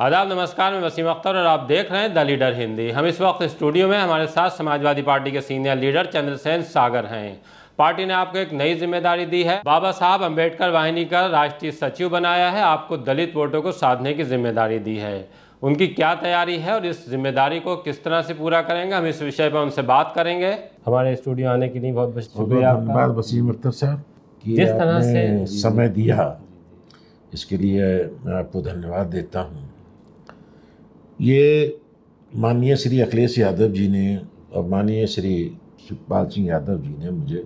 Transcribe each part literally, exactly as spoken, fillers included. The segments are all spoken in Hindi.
आदाब नमस्कार, मैं वसीम अख्तर और आप देख रहे हैं द लीडर हिंदी। हम इस वक्त स्टूडियो में, हमारे साथ समाजवादी पार्टी के सीनियर लीडर चंद्रसेन सागर हैं। पार्टी ने आपको एक नई जिम्मेदारी दी है, बाबा साहब अंबेडकर वाहिनी का राष्ट्रीय सचिव बनाया है। आपको दलित वोटों को साधने की जिम्मेदारी दी है। उनकी क्या तैयारी है और इस जिम्मेदारी को किस तरह से पूरा करेंगे, हम इस विषय पर उनसे बात करेंगे। हमारे स्टूडियो आने के लिए बहुत बहुत शुक्रिया धन्यवाद वसीम अख्तर साहब, जिस तरह से समय दिया इसके लिए मैं आपको धन्यवाद देता हूँ। ये माननीय श्री अखिलेश यादव जी ने और माननीय श्री शिवपाल सिंह यादव जी ने मुझे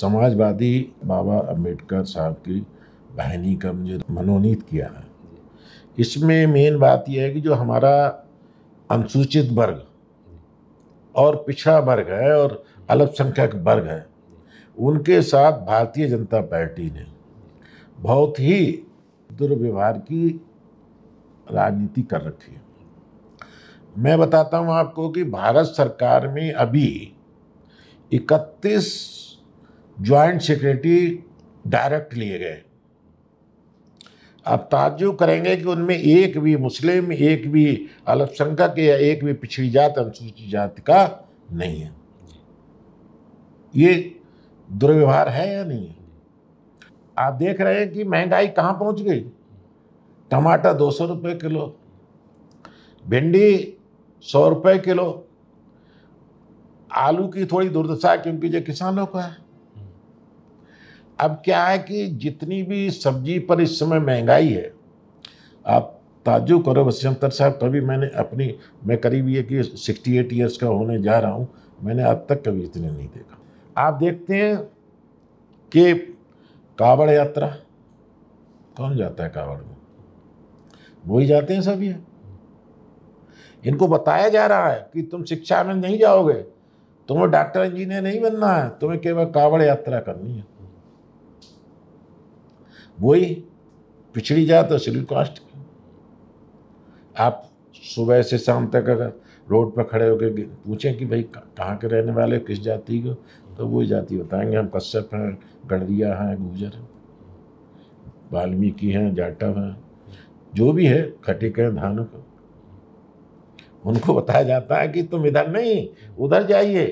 समाजवादी बाबा अंबेडकर साहब की वाहिनी का मुझे मनोनीत किया है। इसमें मेन बात यह है कि जो हमारा अनुसूचित वर्ग और पिछड़ा वर्ग है और अल्पसंख्यक वर्ग है, उनके साथ भारतीय जनता पार्टी ने बहुत ही दुर्व्यवहार की राजनीति कर रखी है। मैं बताता हूं आपको कि भारत सरकार में अभी इकतीस जॉइंट सेक्रेटरी डायरेक्ट लिए गए। आप ताज्जुब करेंगे कि उनमें एक भी मुस्लिम, एक भी अल्पसंख्यक या एक भी पिछड़ी जात अनुसूचित जाति का नहीं है। ये दुर्व्यवहार है या नहीं है? आप देख रहे हैं कि महंगाई कहाँ पहुँच गई। टमाटर दो सौ रुपये किलो, भिंडी सौ रुपये किलो, आलू की थोड़ी दुर्दशा क्योंकि ये किसानों का है। अब क्या है कि जितनी भी सब्जी पर इस समय महंगाई है, आप ताज्जुब करो वसीम अख्तर साहब, कभी मैंने अपनी मैं करीब ये कि सिक्सटी एट ईयर्स का होने जा रहा हूँ, मैंने अब तक कभी इतने नहीं देखा। आप देखते हैं कि कांवड़ यात्रा, कौन जाता है कांवड़ में? वही जाते हैं सभी है। इनको बताया जा रहा है कि तुम शिक्षा में नहीं जाओगे, तुम्हें डॉक्टर इंजीनियर नहीं बनना है, तुम्हें केवल कांवड़ यात्रा करनी है। वही पिछड़ी जात और शेड्यूल कास्ट। आप सुबह से शाम तक अगर रोड पर खड़े होकर पूछें कि भाई कहाँ के रहने वाले, किस जाति को, तो वही जाति बताएंगे, हम कश्यप हैं, गंडरिया हैं, गुजर हैं, वाल्मीकि हैं, जाटव हैं, जो भी है, खटिक हैं, धानुक हैं। उनको बताया जाता है कि तुम इधर नहीं उधर जाइए।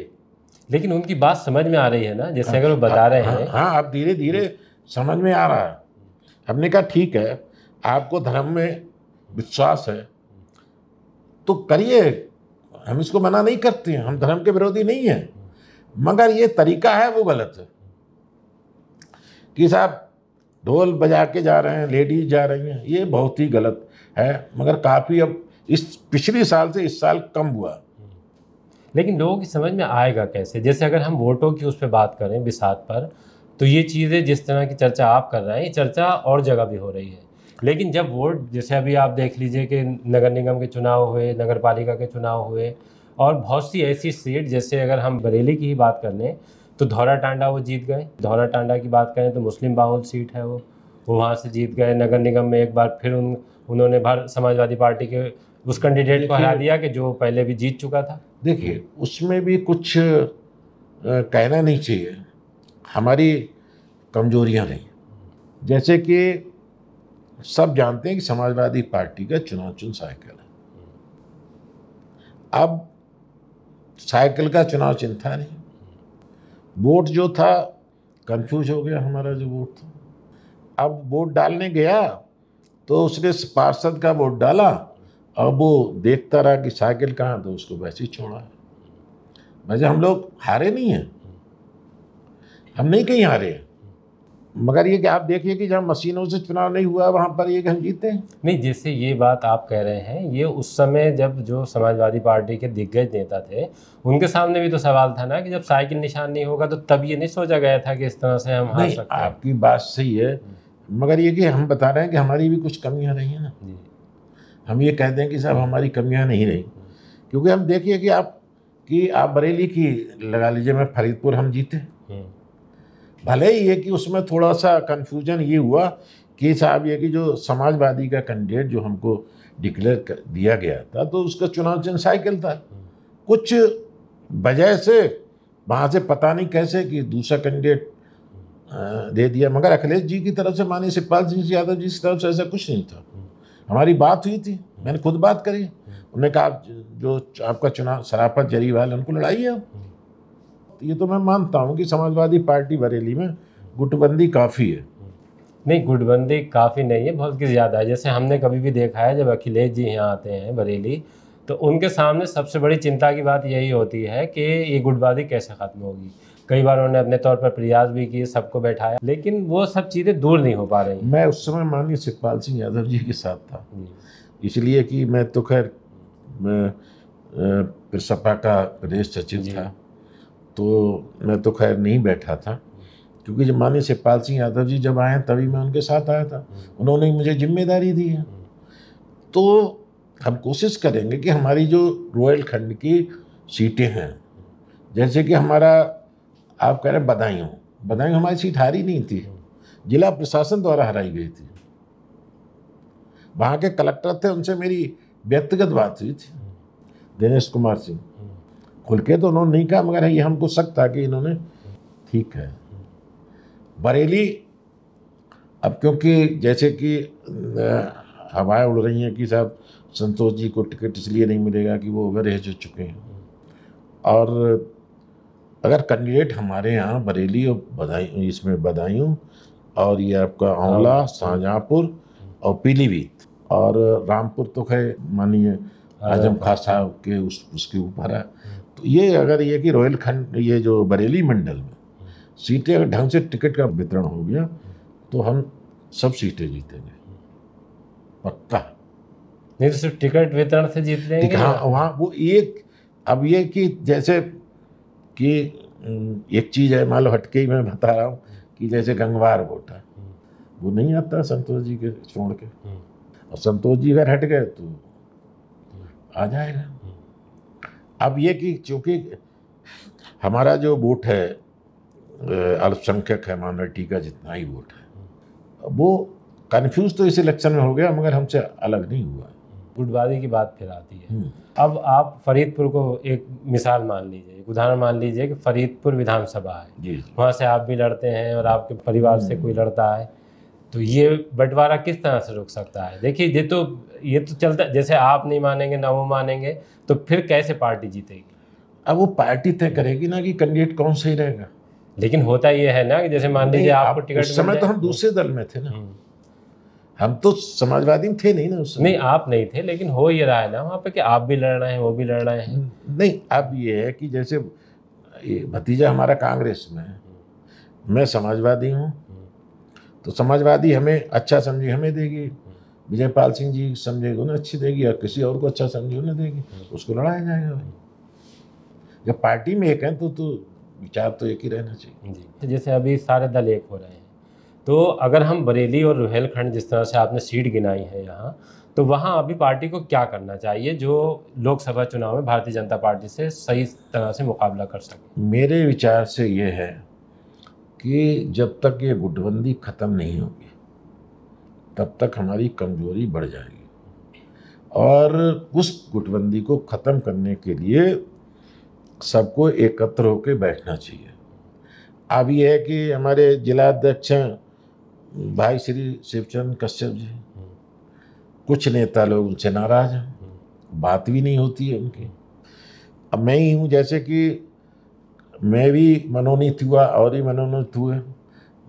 लेकिन उनकी बात समझ में आ रही है ना, जैसे अगर वो बता रहे हैं। हाँ, अब धीरे धीरे समझ में आ रहा है। हमने कहा ठीक है, आपको धर्म में विश्वास है तो करिए, हम इसको मना नहीं करते हैं, हम धर्म के विरोधी नहीं हैं, मगर ये तरीका है वो गलत है कि साहब ढोल बजा के जा रहे हैं, लेडीज जा रही हैं, ये बहुत ही गलत है। मगर काफ़ी अब इस पिछले साल से इस साल कम हुआ। लेकिन लोगों की समझ में आएगा कैसे? जैसे अगर हम वोटों की उस पर बात करें बिसात पर, तो ये चीज़ें जिस तरह की चर्चा आप कर रहे हैं, ये चर्चा और जगह भी हो रही है। लेकिन जब वोट, जैसे अभी आप देख लीजिए कि नगर निगम के चुनाव हुए, नगर पालिका के चुनाव हुए, और बहुत सी ऐसी सीट, जैसे अगर हम बरेली की ही बात कर लें तो धौरा टांडा वो जीत गए। धौरा टांडा की बात करें तो मुस्लिम बाहुल सीट है, वो वो वहाँ से जीत गए। नगर निगम में एक बार फिर उन उन्होंने भारत समाजवादी पार्टी के उस कैंडिडेट को हरा दिया कि जो पहले भी जीत चुका था। देखिए, उसमें भी कुछ आ, कहना नहीं चाहिए। हमारी कमजोरियाँ नहीं, जैसे कि सब जानते हैं कि समाजवादी पार्टी का चुनाव चुन साइकिल है। अब साइकिल का चुनाव चिंता नहीं, वोट जो था कंफ्यूज हो गया हमारा, जो वोट था। अब वोट डालने गया तो उसने पार्षद का वोट डाला, अब वो देखता रहा कि साइकिल कहाँ, तो उसको वैसे ही छोड़ा। वैसे हम लोग हारे नहीं हैं, हम नहीं कहीं हारे हैं, मगर ये कि आप देखिए कि जहाँ मशीनों से चुनाव नहीं हुआ वहाँ पर ये हम जीते हैं। नहीं, जैसे ये बात आप कह रहे हैं, ये उस समय जब जो समाजवादी पार्टी के दिग्गज नेता थे उनके सामने भी तो सवाल था ना कि जब साइकिल निशान नहीं होगा तो तब ये नहीं सोचा गया था कि इस तरह से हम हार सकते हैं। आपकी बात सही है, मगर ये कि हम बता रहे हैं कि हमारी भी कुछ कमियाँ रही हैं ना। हम ये कहते हैं कि साहब हमारी कमियाँ नहीं रही, क्योंकि हम देखिए कि आप कि आप बरेली की लगा लीजिए, मैं फरीदपुर हम जीते, भले ही है कि उसमें थोड़ा सा कन्फ्यूजन ये हुआ कि साहब ये कि जो समाजवादी का कैंडिडेट जो हमको डिक्लेयर कर दिया गया था तो उसका चुनाव चिन्ह साइकिल था। कुछ वजह से वहाँ से पता नहीं कैसे कि दूसरा कैंडिडेट दे दिया, मगर अखिलेश जी की तरफ से, माननीय शिवपाल सिंह यादव जी की तरफ से ऐसा कुछ नहीं था। हमारी बात हुई थी। मैंने खुद बात करी, उन्होंने कहा आप जो आपका चुनाव सराफत जरीवाल है उनको लड़ाइए आप। ये तो मैं मानता हूँ कि समाजवादी पार्टी बरेली में गुटबंदी काफ़ी है। नहीं, गुटबंदी काफ़ी नहीं है, बहुत की ज़्यादा है। जैसे हमने कभी भी देखा है जब अखिलेश जी यहाँ आते हैं बरेली तो उनके सामने सबसे बड़ी चिंता की बात यही होती है कि ये गुटबाजी कैसे ख़त्म होगी। कई बार उन्होंने अपने तौर पर प्रयास भी किए, सबको बैठाया, लेकिन वो सब चीज़ें दूर नहीं हो पा रही। मैं उस समय माननीय शिवपाल सिंह यादव जी के साथ था, इसलिए कि मैं तो खैर सपा का प्रदेश सचिव था तो मैं तो खैर नहीं बैठा था, क्योंकि जब माननीय शिवपाल सिंह यादव जी जब आए तभी मैं उनके साथ आया था, उन्होंने मुझे जिम्मेदारी दी है। तो हम कोशिश करेंगे कि हमारी जो रोयल खंड की सीटें हैं, जैसे कि हमारा आप कह रहे हैं बदायूं, बदायूं हमारी सीट हारी नहीं थी, जिला प्रशासन द्वारा हराई गई थी। वहाँ के कलेक्टर थे, उनसे मेरी व्यक्तिगत बात हुई थी, दिनेश कुमार सिंह, खुल के तो उन्होंने नहीं कहा, मगर ये हमको शक था कि इन्होंने ठीक है। बरेली अब क्योंकि जैसे कि हवाएं उड़ रही हैं कि साहब संतोष जी को टिकट इसलिए नहीं मिलेगा कि वो ओवर एज हो चुके हैं, और अगर कैंडिडेट हमारे यहाँ बरेली और बदायूं, इसमें बदायूं और ये आपका आंवला, शाहजहाँपुर और पीलीभीत और रामपुर तो खैर मानिए आजम खान साहब के उस उसके ऊपर है। तो ये अगर ये कि रोयल खंड ये जो बरेली मंडल में सीटें अगर ढंग से टिकट का वितरण हो गया तो हम सब सीटें जीतेंगे पक्का। नहीं तो सिर्फ टिकट वितरण से जीत लेंगे। हाँ वहाँ वो एक अब ये कि जैसे कि एक चीज़ है, मान लो हटके ही मैं बता रहा हूँ कि जैसे गंगवार वोट है वो नहीं आता संतोष जी के छोड़ के, और संतोष जी अगर हट गए तो आ जाएगा। अब ये कि चूँकि हमारा जो वोट है अल्पसंख्यक है, माइनॉरिटी का जितना ही वोट है, वो कन्फ्यूज तो इस इलेक्शन में हो गया मगर हमसे अलग नहीं हुआ। गुटबाजी की बात फिर आती है। अब आप फरीदपुर को एक मिसाल मान लीजिए, एक उदाहरण मान लीजिए कि फरीदपुर विधानसभा है, वहाँ से आप भी लड़ते हैं और आपके परिवार से कोई लड़ता है, तो ये बंटवारा किस तरह से रुक सकता है? देखिए ये तो ये तो चलता, जैसे आप नहीं मानेंगे ना वो मानेंगे तो फिर कैसे पार्टी जीतेगी? अब वो पार्टी तय करेगी ना कि कैंडिडेट कौन सही रहेगा। लेकिन होता यह है ना कि जैसे मान लीजिए आपको टिकट उस समय तो हम दूसरे दल में थे ना, हम तो समाजवादी थे नहीं ना उस समय। नहीं आप नहीं थे, लेकिन हो ये रहा है ना वहाँ पे कि आप भी लड़ रहे हैं वो भी लड़ रहे हैं। नहीं अब ये है कि जैसे भतीजा हमारा कांग्रेस में है, मैं समाजवादी हूँ, तो समाजवादी हमें अच्छा समझे हमें देगी, विजयपाल सिंह जी समझे उन्हें अच्छी देगी, और किसी और को अच्छा समझे उन्हें देगी, उसको लड़ाया जाएगा भाई। जब पार्टी में एक है तो विचार तो एक ही रहना चाहिए जी। जैसे अभी सारे दल एक हो रहे हैं, तो अगर हम बरेली और रोहिलखंड जिस तरह से आपने सीट गिनाई है यहाँ, तो वहाँ अभी पार्टी को क्या करना चाहिए जो लोकसभा चुनाव में भारतीय जनता पार्टी से सही तरह से मुकाबला कर सके? मेरे विचार से ये है कि जब तक ये गुटबंदी ख़त्म नहीं होगी तब तक हमारी कमजोरी बढ़ जाएगी, और उस गुटबंदी को ख़त्म करने के लिए सबको एकत्र होकर बैठना चाहिए। अब यह है कि हमारे जिला अध्यक्ष हैं भाई श्री शिवचंद कश्यप जी, कुछ नेता लोग उनसे नाराज हैं, बात भी नहीं होती है उनकी। अब मैं ही हूँ, जैसे कि मैं भी मनोनीत हुआ और ही मनोनीत हुए,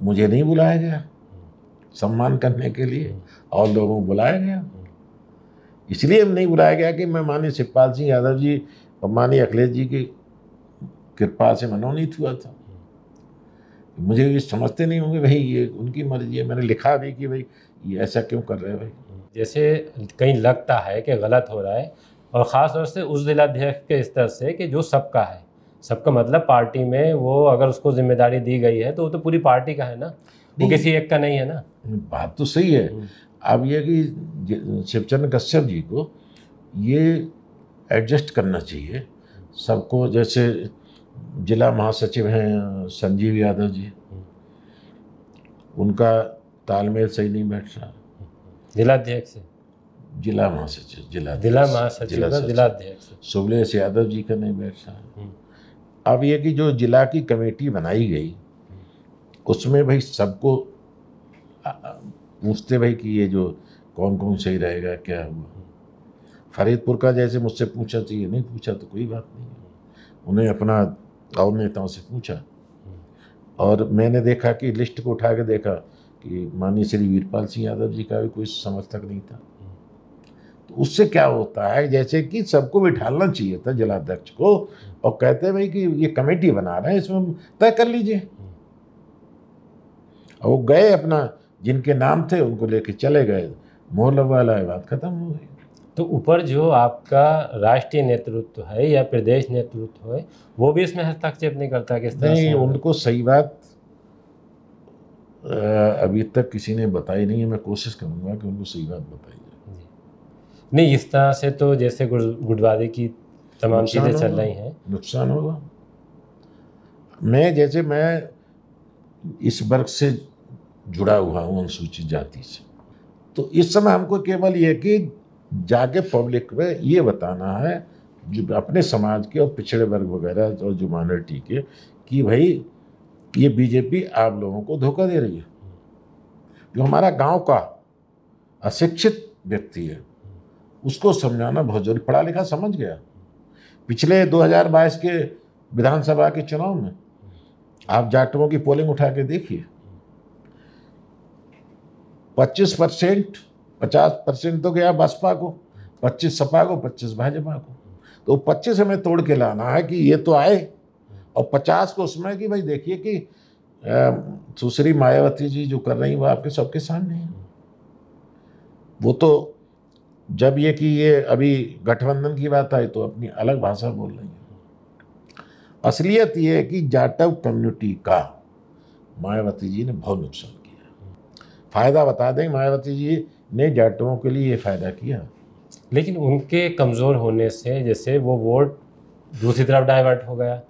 मुझे नहीं बुलाया गया सम्मान करने के लिए, और लोगों को बुलाया गया। इसलिए नहीं बुलाया गया कि मैं माननीय शिवपाल सिंह यादव जी और माननीय अखिलेश जी की कृपा से मनोनीत हुआ था। मुझे ये समझते नहीं होंगे भाई ये उनकी मर्जी है, मैंने लिखा भी कि भाई ये ऐसा क्यों कर रहे हैं भाई। जैसे कहीं लगता है कि गलत हो रहा है, और ख़ास तौर से उस जिलाध्यक्ष के स्तर से कि जो सबका है, सबका मतलब पार्टी में, वो अगर उसको जिम्मेदारी दी गई है तो वो तो पूरी पार्टी का है ना, वो किसी एक का नहीं है ना। बात तो सही है। अब यह कि शिवचंद्र कश्यप जी को ये एडजस्ट करना चाहिए सबको, जैसे जिला महासचिव हैं संजीव यादव जी, उनका तालमेल सही नहीं बैठ रहा जिलाध्यक्ष से, जिला महासचिव जिला जिला महासचिव जिलाध्यक्ष सुखपाल सिंह यादव जी का नहीं बैठ रहा। अब ये कि जो जिला की कमेटी बनाई गई उसमें भाई सबको पूछते भाई कि ये जो कौन कौन सही रहेगा, क्या हुआ, फरीदपुर का जैसे मुझसे पूछा तो ये नहीं पूछा तो कोई बात नहीं, उन्हें अपना और नेताओं से पूछा। और मैंने देखा कि लिस्ट को उठा के देखा कि माननीय श्री वीरपाल सिंह यादव जी का भी कोई समर्थक नहीं था। तो उससे क्या होता है, जैसे कि सबको बिठाना चाहिए था जिलाध्यक्ष को और कहते हैं भाई कि ये कमेटी बना रहे हैं, इसमें तय कर लीजिए। और वो गए, अपना जिनके नाम थे उनको लेके चले गए, मोहर लगवा लाए, बात खत्म हो गई। तो ऊपर जो आपका राष्ट्रीय नेतृत्व है या प्रदेश नेतृत्व है वो भी इसमें हस्तक्षेप नहीं करता किस तरह से? उनको सही बात अभी तक किसी ने बताई नहीं है, मैं कोशिश करूँगा कि उनको सही बात बताई जाए। नहीं, इस तरह से तो जैसे गुटबाजी की तमाम चीज़ें चल रही हैं, नुकसान होगा। मैं जैसे मैं इस वर्ग से जुड़ा हुआ हूँ, अनुसूचित जाति से, तो इस समय हमको केवल ये कि जाके पब्लिक में ये बताना है जो अपने समाज के और पिछड़े वर्ग वगैरह और जो माइनॉरिटी के, कि भाई ये बीजेपी आप लोगों को धोखा दे रही है। जो हमारा गांव का अशिक्षित व्यक्ति है उसको समझाना बहुत जरूरी। पढ़ा लिखा समझ गया, पिछले दो हज़ार बाईस के विधानसभा के चुनाव में आप जाटवों की पोलिंग उठा के देखिए, पच्चीस परसेंट, पचास परसेंट तो गया बसपा को, पच्चीस सपा को, पच्चीस भाजपा को। तो पच्चीस हमें तोड़ के लाना है कि ये तो आए, और पचास को उसमें कि भाई देखिए कि सुश्री मायावती जी जो कर रही है वो आपके सबके सामने है। वो तो जब ये कि ये अभी गठबंधन की बात आई तो अपनी अलग भाषा बोल रही है। असलियत ये है कि जाटव कम्युनिटी का मायावती जी ने बहुत नुकसान किया। फ़ायदा बता दें, मायावती जी ने जाटवों के लिए ये फ़ायदा किया, लेकिन उनके कमज़ोर होने से जैसे वो वोट दूसरी तरफ डाइवर्ट हो गया।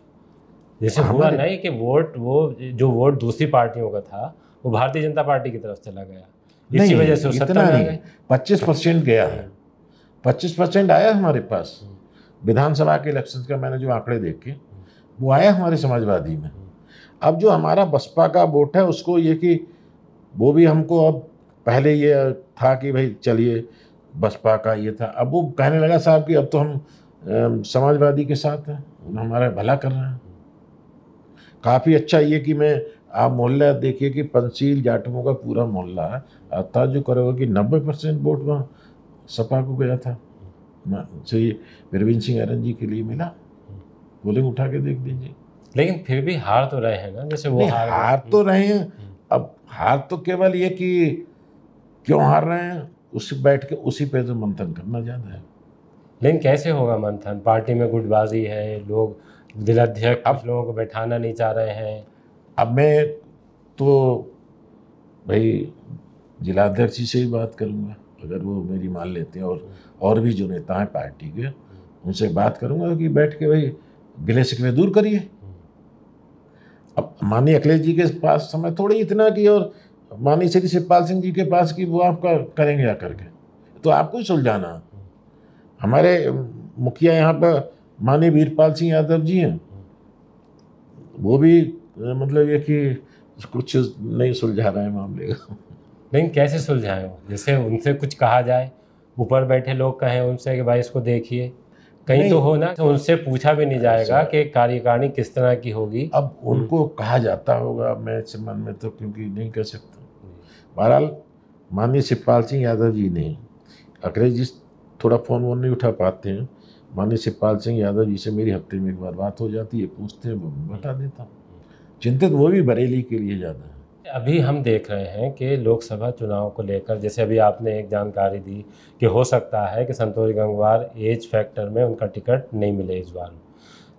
जैसे हुआ नहीं कि वोट वो जो वोट दूसरी पार्टियों का था वो भारतीय जनता पार्टी की तरफ चला गया, इसी वजह से इतना नहीं, पच्चीस परसेंट गया है, पच्चीस परसेंट आया हमारे पास। विधानसभा के इलेक्शन का मैंने जो आंकड़े देखे वो आया हमारे समाजवादी में। अब जो हमारा बसपा का वोट है उसको ये कि वो भी हमको, अब पहले ये था कि भाई चलिए बसपा का ये था, अब वो कहने लगा साहब कि अब तो हम समाजवादी के साथ हैं, हमारा भला कर रहे हैं। काफ़ी अच्छा ये कि मैं आप मोहल्ला देखिए कि पंचशील जाटवों का पूरा मोहल्ला है, अर्थात जो करोगे कि नब्बे परसेंट वोट वहाँ सपा को गया था, तो ये प्रवीण सिंह एरन जी के लिए मिला, पोलिंग उठा के देख लीजिए। लेकिन फिर भी हार तो रहे हैं ना, जैसे वो हार, हार तो रहे हैं। अब हार तो केवल ये कि क्यों हार रहे हैं उस बैठ के उसी पे तो मंथन करना ज़्यादा है। लेकिन कैसे होगा मंथन, पार्टी में गुटबाजी है, लोग जिलाध्यक्ष आप लोगों को बैठाना नहीं चाह रहे हैं। अब मैं तो भाई जिलाध्यक्ष जी से ही बात करूंगा, अगर वो मेरी मान लेते हैं, और और भी जो नेता हैं पार्टी के उनसे बात करूंगा कि बैठ के भाई गिले शिकवे दूर करिए। अब माननीय अखिलेश जी के पास समय थोड़ी इतना कि और माननीय श्री शिवपाल सिंह जी के पास कि वो आपका करेंगे या करके, तो आपको ही सुलझाना। हमारे मुखिया यहाँ पर माने वीरपाल सिंह यादव जी हैं, वो भी मतलब ये कि कुछ नहीं सुलझा रहे हैं मामले का। लेकिन कैसे सुलझाएं वो, जैसे उनसे कुछ कहा जाए, ऊपर बैठे लोग कहें उनसे कि भाई इसको देखिए, कहीं तो हो ना, तो उनसे पूछा भी नहीं जाएगा कि कार्यकारिणी किस तरह की होगी। अब उनको कहा जाता होगा, मैं इस मन में तो क्योंकि नहीं कह सकता। बहरहाल माननीय शिवपाल सिंह यादव जी ने, अखिलेश जी थोड़ा फ़ोन वोन नहीं उठा पाते हैं, माननीय शिवपाल सिंह यादव जी से मेरी हफ्ते में एक बार बात हो जाती है, पूछते हैं, वो बता देता हूँ। चिंतित वो भी बरेली के लिए ज़्यादा है। अभी हम देख रहे हैं कि लोकसभा चुनाव को लेकर, जैसे अभी आपने एक जानकारी दी कि हो सकता है कि संतोष गंगवार एज फैक्टर में उनका टिकट नहीं मिले इस बार,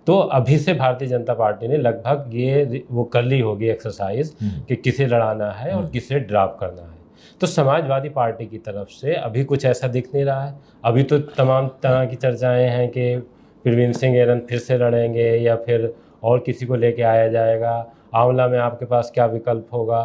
तो अभी से भारतीय जनता पार्टी ने लगभग ये वो कर ली होगी एक्सरसाइज कि किसे लड़ाना है और किसे ड्रॉप करना है। तो समाजवादी पार्टी की तरफ से अभी कुछ ऐसा दिख नहीं रहा है। अभी तो तमाम तरह की चर्चाएं हैं कि प्रवीण सिंह एरन फिर से लड़ेंगे या फिर और किसी को लेके आया जाएगा। आंवला में आपके पास क्या विकल्प होगा,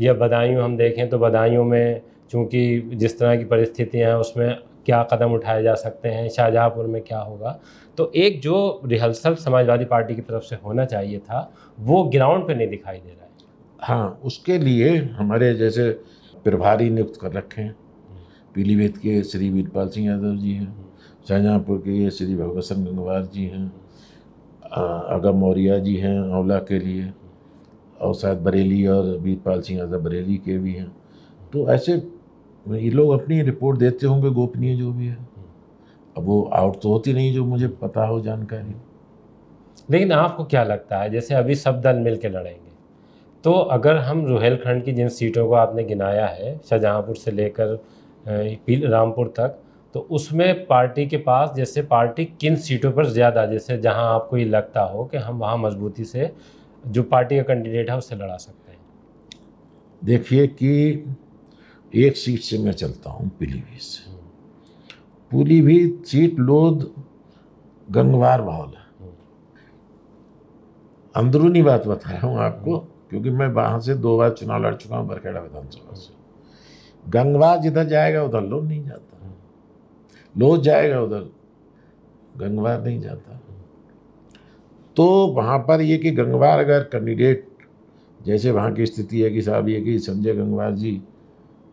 या बदायूं हम देखें तो बदायूं में चूँकि जिस तरह की परिस्थितियां हैं उसमें क्या कदम उठाए जा सकते हैं, शाहजहाँपुर में क्या होगा। तो एक जो रिहर्सल समाजवादी पार्टी की तरफ से होना चाहिए था वो ग्राउंड पर नहीं दिखाई दे रहा है। हाँ, उसके लिए हमारे जैसे प्रभारी नियुक्त कर रखे हैं, पीलीभीत के श्री वीरपाल सिंह यादव जी हैं, शाहजहाँपुर के लिए श्री भगवत गंगवार जी हैं, अगम मौर्या जी हैं औला के लिए, और शायद बरेली और वीरपाल सिंह यादव बरेली के भी हैं। तो ऐसे ये लोग अपनी रिपोर्ट देते होंगे गोपनीय जो भी है। अब वो आउट तो होती नहीं जो मुझे पता हो जानकारी। लेकिन आपको क्या लगता है जैसे अभी सब दल मिल के लड़ेंगे तो अगर हम रुहेलखंड की जिन सीटों को आपने गिनाया है शाहजहाँपुर से लेकर रामपुर तक, तो उसमें पार्टी के पास जैसे पार्टी किन सीटों पर ज़्यादा जैसे जहां आपको ये लगता हो कि हम वहां मजबूती से जो पार्टी का कैंडिडेट है उससे लड़ा सकते हैं? देखिए कि एक सीट से मैं चलता हूं पीलीभीत से। पीलीभीत सीट लोध गंगवार माहौल है, अंदरूनी बात बता रहा हूँ आपको, क्योंकि मैं वहाँ से दो बार चुनाव लड़ चुका हूँ बरखेड़ा विधानसभा से। गंगवार जिधर जाएगा उधर लोध नहीं जाता, लोध जाएगा उधर गंगवार नहीं जाता। तो वहाँ पर ये कि गंगवार अगर कैंडिडेट जैसे वहाँ की स्थिति है कि साहब ये कि संजय गंगवार जी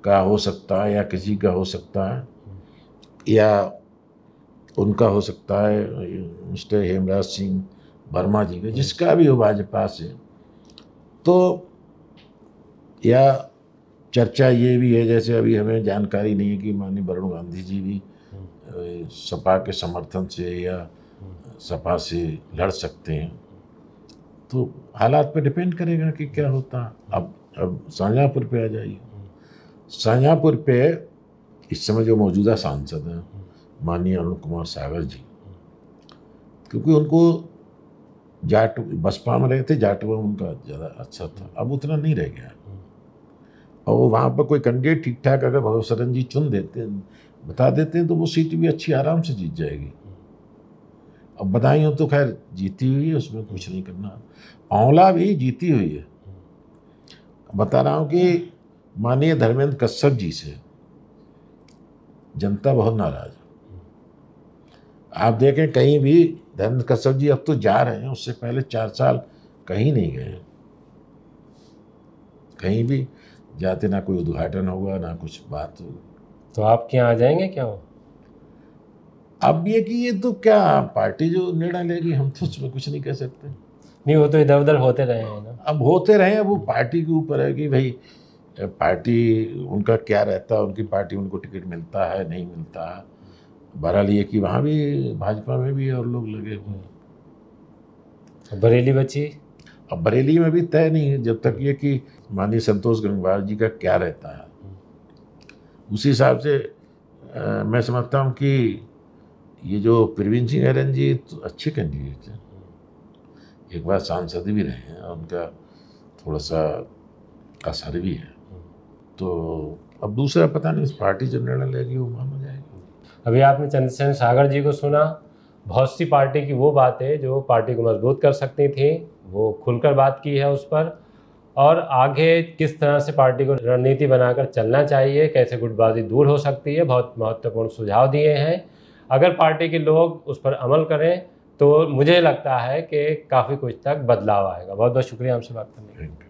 का हो सकता है या किसी का हो सकता है या उनका हो सकता है मिस्टर हेमराज सिंह वर्मा जी का, जिसका भी हो भाजपा से। तो या चर्चा ये भी है जैसे अभी हमें जानकारी नहीं है कि माननीय वरुण गांधी जी भी सपा के समर्थन से या सपा से लड़ सकते हैं। तो हालात पर डिपेंड करेगा कि क्या होता। अब अब शाहजहाँपुर पे आ जाइए। शाहजहाँपुर पे इस समय जो मौजूदा सांसद हैं माननीय अरुण कुमार सागर जी, क्योंकि उनको जाट बसपा में रहे थे, जाटवा उनका ज़्यादा अच्छा था, अब उतना नहीं रह गया। और वो वहाँ पर कोई कैंडिडेट ठीक ठाक अगर भगवत सरन जी चुन देते बता देते हैं तो वो सीट भी अच्छी आराम से जीत जाएगी। अब बधाई हो तो खैर जीती हुई है, उसमें कुछ नहीं करना। आंवला भी जीती हुई है। बता रहा हूँ कि माननीय धर्मेंद्र कश्यप जी से जनता बहुत नाराज है। आप देखें कहीं भी धर्मेंद्र कश्यप जी अब तो जा रहे हैं, उससे पहले चार साल कहीं नहीं गए, कहीं भी जाते ना कोई उद्घाटन होगा ना कुछ बात होगी। तो आप क्या आ जाएंगे क्या हो? अब ये कि ये तो क्या पार्टी जो निर्णय लेगी हम तो उसमें कुछ नहीं कह सकते। नहीं वो तो इधर उधर होते रहे हैं ना, अब होते रहे हैं। वो पार्टी के ऊपर है कि भाई पार्टी उनका क्या रहता है, उनकी पार्टी उनको टिकट मिलता है नहीं मिलता। बहरहाल ये कि वहाँ भी भाजपा में भी और लोग लगे हुए हैं। बरेली बची, अब बरेली में भी तय नहीं है जब तक ये कि माननीय संतोष गंगवार जी का क्या रहता है। उसी हिसाब से आ, मैं समझता हूँ कि ये जो प्रवीण सिंह एरन जी तो अच्छे कैंडिडेट हैं, एक बार सांसद भी रहे हैं और उनका थोड़ा सा असर भी है। तो अब दूसरा पता नहीं इस पार्टी जो निर्णय लेगी वो माना जाएगा। अभी आपने चंद्रसेन सागर जी को सुना, बहुत सी पार्टी की वो बातें जो पार्टी को मजबूत कर सकती थी वो खुलकर बात की है उस पर, और आगे किस तरह से पार्टी को रणनीति बनाकर चलना चाहिए, कैसे गुटबाजी दूर हो सकती है, बहुत महत्वपूर्ण सुझाव दिए हैं। अगर पार्टी के लोग उस पर अमल करें तो मुझे लगता है कि काफ़ी कुछ तक बदलाव आएगा। बहुत बहुत शुक्रिया हमसे बात करने के लिए।